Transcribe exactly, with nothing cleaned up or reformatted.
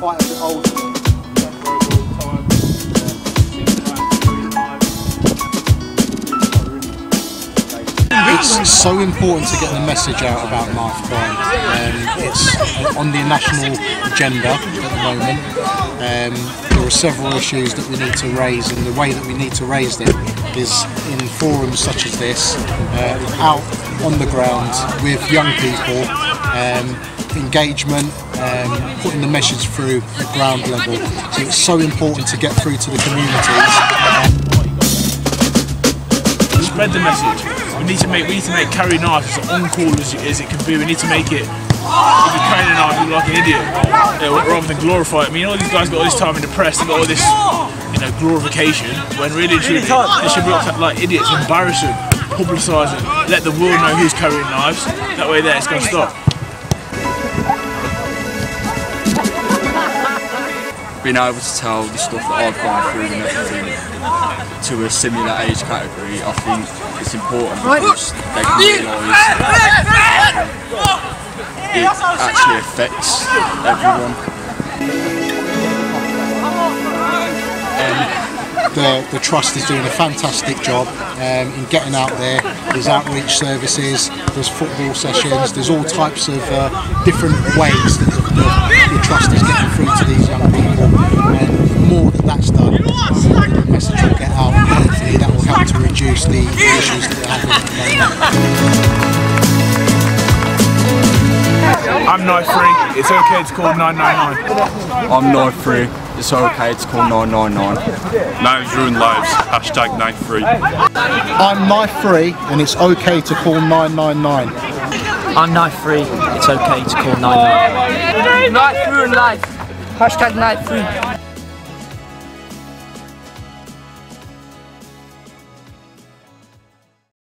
quite an old school. It's so important to get the message out about knife crime. Um, it's on the national agenda at the moment. Um, there are several issues that we need to raise, and the way that we need to raise them is in forums such as this, uh, out on the ground with young people, um, engagement, um, putting the message through at ground level. So it's so important to get through to the communities. Spread the message. We need to make we need to make carry knives as on-call as, as it can be. We need to make it, if you carry a knife you look like an idiot, uh, rather than glorify it. I mean, all these guys got all this time in the press, they got all this, you know, glorification, when really truly they should be looked at like idiots, embarrass them, publicise it, let the world know who's carrying knives. That way there, it's going to stop. Being able to tell the stuff that I've gone through and everything to a similar age category, I think it's important because they can realise it actually affects everyone. Um, The, the Trust is doing a fantastic job um, in getting out there. There's outreach services, there's football sessions, there's all types of uh, different ways that the, the, the Trust is getting through to these young people. And the more that that's done, the message will get out, and hopefully that will help to reduce the issues that are happening. I'm knife free, it's okay to call nine nine nine. I'm knife free. It's okay, it's called nine nine nine. Knives ruin lives, hashtag knife free. I'm knife free and it's okay to call nine nine nine. I'm knife free, it's okay to call nine nine nine. Knife ruin life, hashtag knife free.